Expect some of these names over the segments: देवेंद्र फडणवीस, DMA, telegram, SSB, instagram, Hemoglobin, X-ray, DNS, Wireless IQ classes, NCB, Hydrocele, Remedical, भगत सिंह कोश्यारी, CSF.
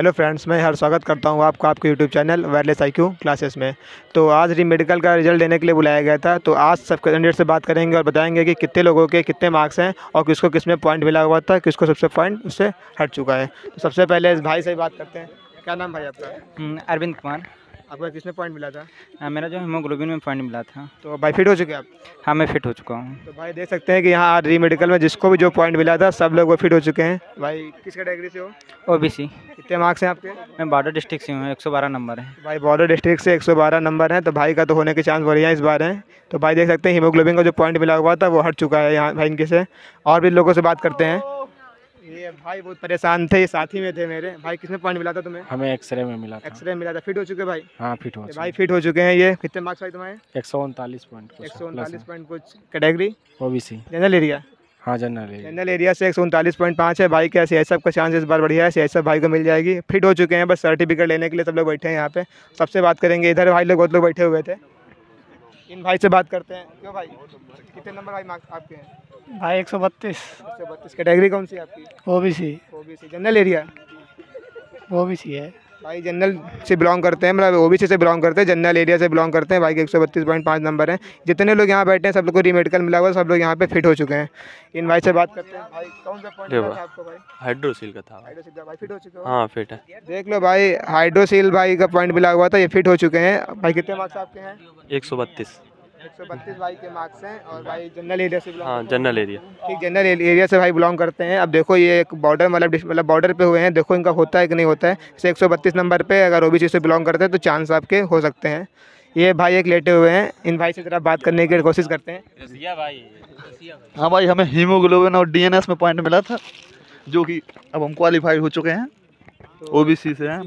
Hello friends, मैं हर स्वागत करता हूं आपका आपके YouTube channel wireless IQ classes में। तो आज रीमेडिकल का रिजल्ट देने के लिए बुलाया गया था। तो आज सब कैंडिडेट से बात करेंगे और बताएंगे कि कितने लोगों के कितने मार्क्स हैं और किसको किस में पॉइंट मिला हुआ था, किसको सबसे पॉइंट उससे हट चुका है। तो सबसे पहले इस भाई से बात करते हैं। क्या नाम भाई आपका? अरविंद कुमार। आपका किसमें पॉइंट मिला था? मेरा जो हीमोग्लोबिन में पॉइंट मिला था। तो भाई फिट हो चुके आप? हाँ, मैं फिट हो चुका हूँ। तो भाई देख सकते हैं कि यहाँ रीमेडिकल में जिसको भी जो पॉइंट मिला था सब लोग वो फिट हो चुके हैं। भाई किस कैटेगरी से हो? ओबीसी। कितने मार्क्स हैं आपके? मैं बॉर्डर डिस्ट्रिक्ट से हूँ, 112 नंबर है। भाई बॉर्डर डिस्ट्रिक्ट से 112 नंबर है, तो भाई का तो होने के चांस बढ़िया इस बार हैं। तो भाई देख सकते हैं हीमोग्लोबिन का जो पॉइंट मिला हुआ था वो हट चुका है यहाँ भाई इनके से। और भी लोगों से बात करते हैं। ये भाई बहुत परेशान थे, ये साथी में थे मेरे। भाई किसमें पॉइंट मिला था तुम्हें? हमें एक्सरे में मिला था। एक्सरे में मिला था। फिट हो चुके भाई? हाँ, फिट हो चुके भाई, फिट हो चुके हैं। ये कितने मार्क्स भाई तुम्हारे? 139 पॉइंट कुछ। कैटेगरी? OBC general area. हाँ, जनरल एरिया से 139.5 है भाई। क्या CSF का चांस इस बार बढ़िया है, CSF भाई को मिल जाएगी। फिट हो चुके हैं, बस सर्टिफिकेट लेने के लिए सब लोग बैठे हैं यहाँ पे। सबसे बात करेंगे। इधर भाई लोग बहुत लोग बैठे हुए थे, इन भाई से बात करते हैं। क्यों भाई, कितने नंबर भाई मार्क्स आपके हैं? भाई 132। कैटेगरी कौन सी है आपकी? ओबीसी। General area? ओबीसी है भाई, जनरल से बिलोंग करते हैं, मतलब ओबीसी से बिलोंग करते हैं, जनरल एरिया से बिलोंग करते हैं। भाई के 132.5 नंबर हैं। जितने लोग यहाँ बैठे हैं सब लोग को रीमेडिकल मिला हुआ, सब लोग यहाँ पे फिट हो चुके हैं। इन भाई से बात करते हैं। भाई कौन सा पॉइंट था आपको? भाई हाइड्रोसील का था। हाइड्रोसील का भाई फिट हो चुका है? हाँ, फिट है। देख लो भाई, हाइड्रोसील भाई का पॉइंट मिला हुआ था, ये फिट हो चुके हैं। भाई कितने मार्क्स आपके हैं? 132 भाई के मार्क्स हैं। और भाई जनरल एरिया से? हाँ, जनरल एरिया। ठीक, जनरल एरिया से भाई बिलोंग करते हैं। अब देखो ये एक बॉर्डर मतलब बॉर्डर पे हुए हैं, देखो इनका होता है कि नहीं होता है। जैसे 132 नंबर पे अगर ओबीसी से बिलोंग करते हैं तो चांस आपके हो सकते हैं। ये भाई एक लेटे हुए हैं, इन भाई से जरा बात करने की कोशिश करते हैं। भाई हाँ भाई, हमें हीमोग्लोबिन और DNS में पॉइंट मिला था, जो कि अब हम क्वालिफाइड हो चुके हैं, ओबीसी से हैं।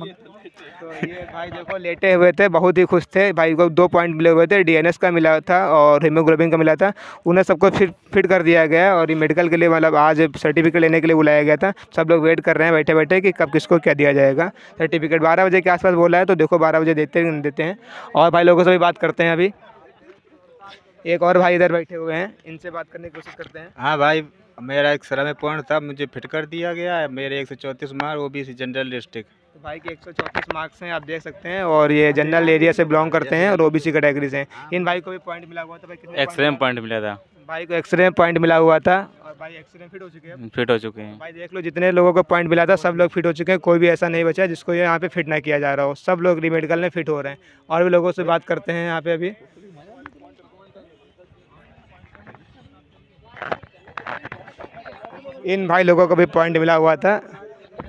तो ये भाई देखो लेटे हुए थे, बहुत ही खुश थे। भाई को 2 पॉइंट मिले हुए थे, DNS का मिला था और हीमोग्लोबिन का मिला था। उन्हें सबको फिट कर दिया गया और ये मेडिकल के लिए मतलब आज सर्टिफिकेट लेने के लिए बुलाया गया था। सब लोग वेट कर रहे हैं बैठे बैठे कि कब किसको क्या दिया जाएगा। सर्टिफिकेट 12 बजे के आसपास बोला है, तो देखो 12 बजे देते हैं। और भाई लोगों से भी बात करते हैं। अभी एक और भाई इधर बैठे हुए हैं, इनसे बात करने की कोशिश करते हैं। हाँ भाई, मेरा एक्सरे में पॉइंट था, मुझे फिट कर दिया गया है। मेरे 134 मार्क्स, ओबीसी जनरल डिस्ट्रिक्ट। तो भाई के 134 मार्क्स हैं, आप देख सकते हैं। और ये जनरल एरिया से बिलोंग करते हैं और ओबीसी कैटेगरी से। इन भाई को भी पॉइंट मिला हुआ था। भाई एक्सरे में पॉइंट मिला था। भाई को एक्सरे में पॉइंट मिला हुआ था और भाई एक्सरे में फिट हो चुके हैं। फिट हो चुके हैं भाई। देख लो जितने लोगों को पॉइंट मिला था सब लोग फिट हो चुके हैं, कोई भी ऐसा नहीं बचा जिसको यहाँ पे फिट ना किया जा रहा हो। सब लोग रीमेडिकल में फिट हो रहे हैं। और भी लोगों से बात करते हैं यहाँ पे। अभी इन भाई लोगों को भी पॉइंट मिला हुआ था।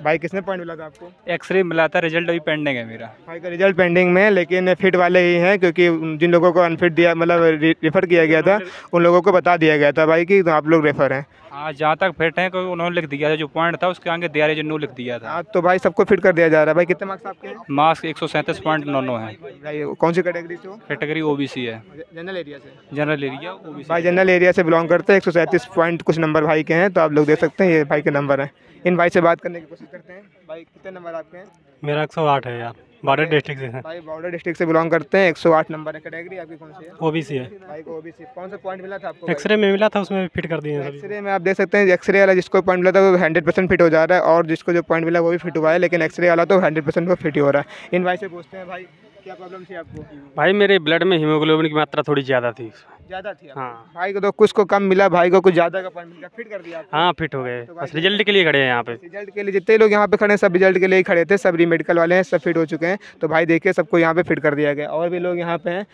भाई किसने पॉइंट मिला था आपको? एक्सरे मिला था। रिजल्ट अभी पेंडिंग है मेरा। भाई का रिजल्ट पेंडिंग में, लेकिन फिट वाले ही हैं, क्योंकि जिन लोगों को अनफिट दिया मतलब रेफ़र किया गया था उन लोगों को बता दिया गया था भाई कि आप लोग रेफ़र हैं। हाँ, जहाँ तक फिट हैं क्योंकि उन्होंने लिख दिया था जो पॉइंट था उसके आगे दिया नो लिख दिया था। तो भाई सबको फिट कर दिया जा रहा है। भाई कितने मार्क्स आपके? मार्क्स 137.99 है। भाई कौन सी कैटेगरी से? कैटेगरी ओबीसी है। जनरल एरिया से? General area OBC. भाई जनरल एरिया से बिलोंग करते हैं। 137 पॉइंट कुछ नंबर भाई के हैं, तो आप लोग देख सकते हैं ये भाई के नंबर हैं। इन भाई से बात करने की कोशिश करते हैं। भाई कितने नंबर आपके हैं? मेरा 108 है यार, बॉर्डर डिस्ट्रिक्ट से। भाई बॉर्डर डिस्ट्रिक्ट से बिलोंग करते हैं, 108 नंबर है। कैटेगरी आपकी कौन सी है? ओबीसी है। भाई को ओबीसी। कौन सा पॉइंट मिला था आपको? एक्सरे में मिला था, उसमें भी फिट कर दिए हैं। एक्सरे में आप देख सकते हैं, एक्सरे वाला जिसको पॉइंट मिला था वो 100% फिट हो जा रहा है और जिसको जो पॉइंट मिला वो भी फिट हुआ है, लेकिन एक्सरे वाला तो 100% वो फिट ही हो रहा है। इन भाई से पूछते हैं। भाई क्या प्रॉब्लम थी आपको? भाई मेरे ब्लड में हीमोग्लोबिन की मात्रा थोड़ी ज़्यादा थी। ज़्यादा थी? हाँ। भाई को तो कुछ को कम मिला, भाई को कुछ ज़्यादा का पॉइंट मिला, फिट कर दिया। हाँ, फिट हो गए। बस रिजल्ट के लिए खड़े हैं यहाँ पे। रिजल्ट के लिए जितने लोग यहाँ पे खड़े हैं सब रिजल्ट के लिए ही खड़े थे। सब रीमेडिकल वाले हैं, सब फिट हो चुके हैं। तो भाई देखिए सबको यहाँ पे फिट कर दिया गया। और भी लोग यहाँ पे हैं,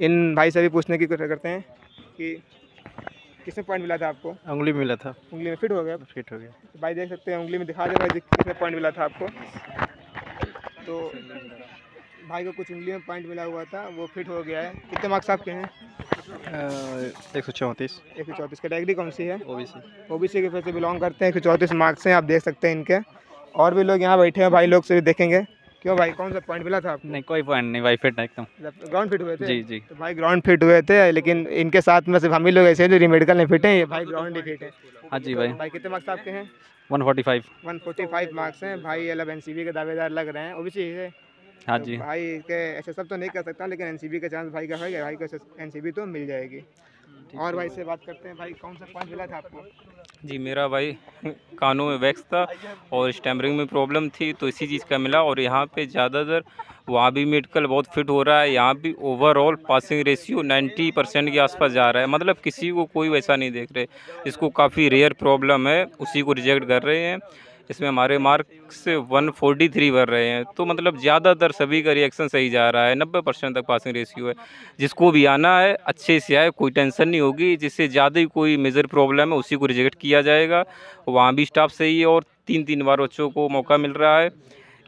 इन भाई से भी पूछने की कोशिश करते हैं कि किसमें पॉइंट मिला था आपको? उंगली में मिला था। उंगली में फिट हो गया? फिट हो गया। भाई देख सकते हैं उंगली में, दिखा दे भाई किसमें पॉइंट मिला था आपको। तो भाई को कुछ उंगली में पॉइंट मिला हुआ था, वो फिट हो गया है। कितने मार्क्स आपके हैं? 134। कैटेगरी कौन सी है? ओबीसी। ओबीसी के फिर से बिलोंग करते हैं। 134 मार्क्स हैं, आप देख सकते हैं इनके। और भी लोग यहाँ बैठे हैं, भाई लोग से भी देखेंगे। क्यों भाई, कौन सा पॉइंट मिला था आपको? नहीं, कोई पॉइंट नहीं भाई, फिट एकदम। ग्राउंड फिट हुए थे? जी। तो भाई ग्राउंड फिट हुए थे, लेकिन इनके साथ में सिर्फ हम ही लोग ऐसे हैं जो रीमेडिकल में फिट हैं, ये भाई ग्राउंड ही फिट है। हाँ जी भाई। भाई कितने मार्क्स आपके हैं? 145 मार्क्स हैं। भाई अलग NCB के दावेदार लग रहे हैं, ओबीसी है। हाँ जी। तो भाई के SSB तो नहीं कर सकता, लेकिन NCB का चांस भाई का है। भाई को NCB तो मिल जाएगी। और भाई से बात करते हैं। भाई कौन सा पाँच मिला था आपको? जी मेरा भाई कानों में वैक्स था और स्टैमरिंग में प्रॉब्लम थी तो इसी चीज़ का मिला। और यहाँ पे ज़्यादातर वहाँ भी मेडिकल बहुत फिट हो रहा है, यहाँ भी ओवरऑल पासिंग रेशियो 90% के आसपास जा रहा है। मतलब किसी को कोई वैसा नहीं देख रहे, इसको काफ़ी रेयर प्रॉब्लम है उसी को रिजेक्ट कर रहे हैं। इसमें हमारे मार्क्स से 143 भर रहे हैं तो मतलब ज़्यादातर सभी का रिएक्शन सही जा रहा है। 90% तक पासिंग रेशियो है, जिसको भी आना है अच्छे से आए, कोई टेंशन नहीं होगी। जिससे ज़्यादा कोई मेजर प्रॉब्लम है उसी को रिजेक्ट किया जाएगा। वहाँ भी स्टाफ सही है और तीन बार बच्चों को मौका मिल रहा है।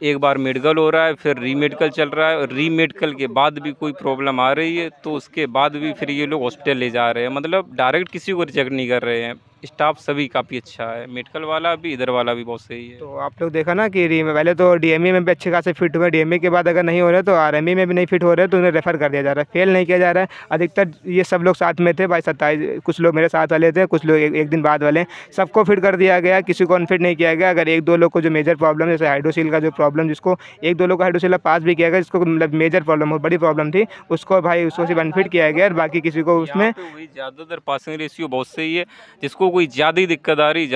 एक बार मेडिकल हो रहा है, फिर रीमेडिकल चल रहा है और रीमेडिकल के बाद भी कोई प्रॉब्लम आ रही है तो उसके बाद भी फिर ये लोग हॉस्पिटल ले जा रहे हैं। मतलब डायरेक्ट किसी को रिजेक्ट नहीं कर रहे हैं। स्टाफ सभी काफ़ी अच्छा है, मेडिकल वाला भी इधर वाला भी बहुत सही है। तो आप लोग देखा ना कि पहले तो डीएमए में भी अच्छे खासे फिट हुए, डीएमए के बाद अगर नहीं हो रहे तो आरएमए में भी नहीं फिट हो रहे तो उन्हें रेफ़र कर दिया जा रहा है, फेल नहीं किया जा रहा है। अधिकतर ये सब लोग साथ में थे भाई, 27 कुछ लोग मेरे साथ वाले थे, कुछ लोग एक दिन बाद वाले, सबको फिट कर दिया गया, किसी को अनफिट नहीं किया गया। अगर एक दो लोग को जो मेजर प्रॉब्लम जैसे हाइड्रोसील का जो प्रॉब्लम, जिसको एक दो लोग का हाइड्रोसील पास भी किया गया, जिसको मतलब मेजर प्रॉब्लम बहुत बड़ी प्रॉब्लम थी, उसको भाई उसको सिर्फ अनफिट किया गया और बाकी किसी को उसमें ज़्यादातर पासिंग रेशियो बहुत सही है। जिसको कोई ज़्यादा दिक्कत आ रही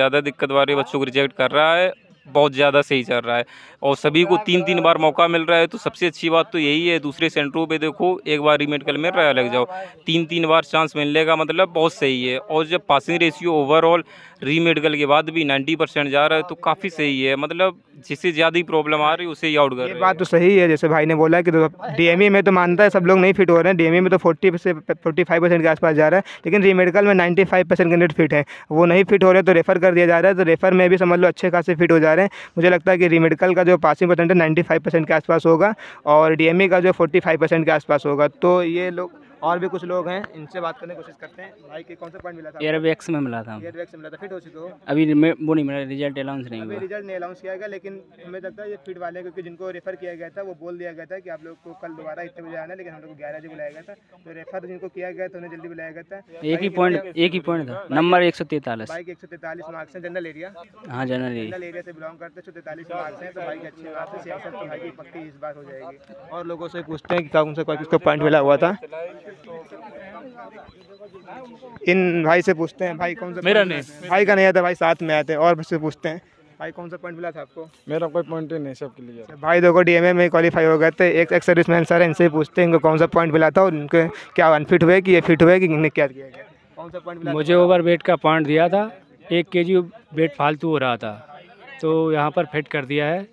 बच्चों को रिजेक्ट कर रहा है, बहुत ज़्यादा सही चल रहा है और सभी को तीन बार मौका मिल रहा है। तो सबसे अच्छी बात तो यही है। दूसरे सेंटरों पे देखो, एक बार रीमेडिकल में रहा लग जाओ, तीन बार चांस मिलने का मतलब बहुत सही है। और जब पासिंग रेशियो ओवरऑल रीमेडिकल के बाद भी 90% जा रहा है तो काफ़ी सही है। मतलब जिससे ज़्यादा प्रॉब्लम आ रही है उसे ही आउट कर रहे हैं। बात तो सही है, जैसे भाई ने बोला कि डीएमए में तो मानता है सब लोग नहीं फिट हो रहे हैं, डीएमए में तो 40 से 45% के आसपास जा रहा है, लेकिन रीमेडिकल में 95% कैंडिडेट फिट है। वो नहीं फिट हो रहे तो रेफ़र कर दिया जा रहा है, तो रेफ़र में भी समझ लो अच्छे खासे फिट हो जा रहे हैं। मुझे लगता है कि रीमेडिकल का जो पासिंग परसेंट है 95% के आसपास होगा और डीएमए का जो 45% के आसपास होगा। तो ये लोग और भी कुछ लोग हैं, इनसे बात करने की कोशिश करते हैं। भाई के कौन सा पॉइंट मिला था? एयरवैक्स में मिला था। एयरवैक्स में मिला था, फिट हो चुके हो? अभी वो नहीं मिला, रिजल्ट अनाउंस नहीं हुआ। रिजल्ट नहीं अनाउंस किया गया, लेकिन हमें लगता है ये फिट वाले, क्योंकि जिनको रेफर किया गया था वो बोल दिया गया था कि आप लोग को कल दोबारा इतने बजे आना, लेकिन हम लोग को 11 बजे बुलाया गया था। तो रेफर जिनको किया गया था उन्हें जल्दी बुलाया गया था। एक ही पॉइंट था, नंबर 143। भाई 143 मार्क्स है, जनरल एरिया। हाँ जनरल एरिया से बिलोंग करते, 143 मार्क्स है। तो भाई अच्छी बात है, सियासत भाई की पक्की इस बार हो जाएगी। और लोगों से पूछते हैं कि कौन सा पॉइंट मिला हुआ था। इन भाई से पूछते हैं, भाई कौन सा? मेरा नहीं, भाई का नहीं आता, भाई साथ में आते हैं। और उससे पूछते हैं, भाई कौन सा पॉइंट मिला था आपको? मेरा कोई पॉइंट नहीं, सबके लिए। भाई देखो डीएमए में क्वालिफाई हो गए थे, एक सर्विस मैन सर है, इनसे पूछते हैं इनको कौन सा पॉइंट मिला था और उनके क्या अनफिट हुए कि ये फिट हुए कि इन्हें क्या किया गया। कौन सा पॉइंट? मुझे ओवर वेट का पॉइंट दिया था, 1 kg वेट फालतू हो रहा था तो यहाँ पर फिट कर दिया है।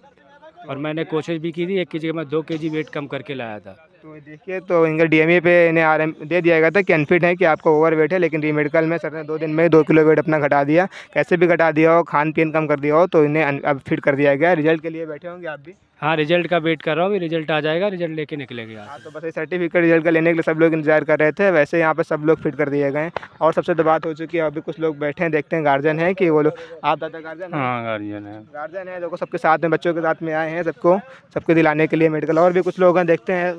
और मैंने कोशिश भी की थी, 1 kg में 2 kg वेट कम करके लाया था। तो देखिए, तो इनका डीएमए पे इन्हें आरएम दे दिया गया था कि अनफिट है, कि आपको ओवर वेट है, लेकिन रीमेडिकल में सर ने 2 दिन में 2 किलो वेट अपना घटा दिया, कैसे भी घटा दिया हो, खान पीन कम कर दिया हो, तो इन्हें अब फिट कर दिया गया। रिजल्ट के लिए बैठे होंगे आप भी? हाँ रिजल्ट का वेट कर रहा हूँ, रिजल्ट आ जाएगा, रिजल्ट लेके निकलेंगे। हाँ तो बस ये सर्टिफिकेट रिजल्ट का लेने के लिए सब लोग इंतजार कर रहे थे, वैसे यहाँ पर सब लोग फिट कर दिए गए हैं। और सबसे तो बात हो चुकी है, अभी कुछ लोग बैठे हैं, देखते हैं गार्जियन है कि वो लोग। आप दादा गार्जियन? हाँ गार्जियन है, गार्जियन है। देखो सबके साथ में, बच्चों के साथ में आए हैं, सबको दिलाने के लिए मेडिकल। और भी कुछ लोग हैं, देखते हैं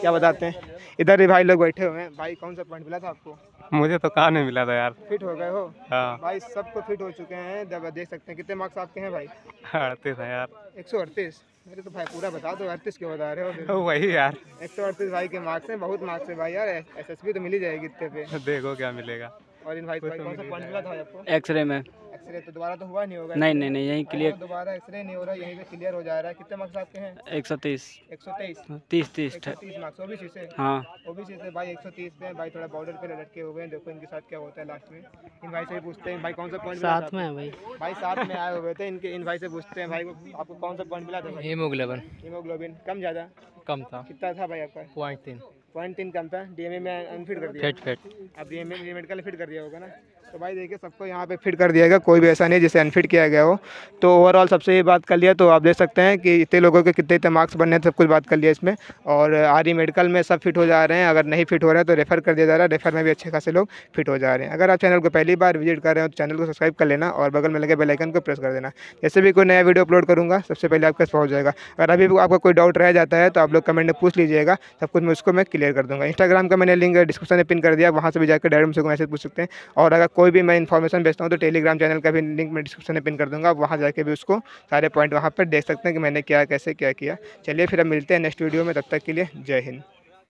क्या बताते हैं। इधर भी भाई लोग बैठे हुए हैं। भाई कौन सा पॉइंट मिला था आपको? मुझे तो कहा नहीं मिला था यार। फिट हो गए हो? हाँ भाई सबको फिट हो चुके हैं, जब देख सकते हैं। कितने मार्क्स आपके हैं भाई? 38 है यार। 138? मेरे तो भाई पूरा बता दो, 38 क्यों बता रहे हो? वही यार, 138 भाई के मार्क्स हैं, बहुत मार्क्स है भाई यार। SSB तो मिली जाएगी इतने पे, देखो क्या मिलेगा। और इन भाई कौन सा पॉइंट मिला था आपको? X-ray में। X-ray तो दोबारा तो हुआ नहीं होगा? नहीं, यही क्लियर, दोबारा X-ray नहीं हो रहा, यही पे क्लियर हो जा रहा है। कितने मार्क्स आपके हैं? 130। 130? 30 मार्क्स ओबीसी से? हाँ ओबीसी से भाई 130 पे भाई, थोड़ा बॉर्डर पे लटके हुए हैं, देखो इनके साथ क्या होता है लास्ट में। इन भाई से पूछते हैं, भाई कौन सा पॉइंट? साथ में है भाई, साथ में आए हुए थे इनके। इन भाई से पूछते हैं, भाई आपको कौन सा पॉइंट मिला था? हीमोग्लोबिन कम ज़्यादा? कम था। कितना था भाई आपका? 0.3 कम था। डीएमए में अनफिट कर दिया? फिट। अब डीएमए में मेडिकल फिट कर दिया होगा ना। तो भाई देखिए सबको यहाँ पे फिट कर दिया गया, कोई भी ऐसा नहीं जिसे अनफिट किया गया हो। तो ओवरऑल सबसे ये बात कर लिया, तो आप देख सकते हैं कि इतने लोगों के कितने मार्क्स बनने हैं, सब कुछ बात कर लिया इसमें। और आर ई मेडिकल में सब फिट हो जा रहे हैं, अगर नहीं फिट हो रहे हैं तो रेफ़र कर दिया जा रहा है, रेफ़र में भी अच्छे खासे लोग फिट हो जा रहे हैं। अगर आप चैनल को पहली बार विजिट कर रहे हो तो चैनल को सब्सक्राइब कर लेना और बगल में लगे बेल आइकन को प्रेस कर देना, जैसे भी कोई नया वीडियो अपलोड करूँगा सबसे पहले आपके पास पहुँच जाएगा। अगर अभी भी आपका कोई डाउट रह जाता है तो आप लोग कमेंट में पूछ लीजिएगा, सब कुछ मुझको मैं क्लियर कर दूँगा। इंस्टाग्राम का मैंने लिंक डिस्क्रिप्शन में पिन कर दिया, वहाँ से भी जाकर डायरेक्ट मुझको मैसेज पूछ सकते हैं। और अगर कोई भी मैं इन्फॉर्मेशन भेजता हूँ तो टेलीग्राम चैनल का भी लिंक मैं डिस्क्रिप्शन में पिन कर दूँगा, आप वहाँ जाके भी उसको सारे पॉइंट वहाँ पर देख सकते हैं कि मैंने क्या कैसे क्या किया। चलिए फिर अब मिलते हैं नेक्स्ट वीडियो में, तब तक के लिए जय हिंद।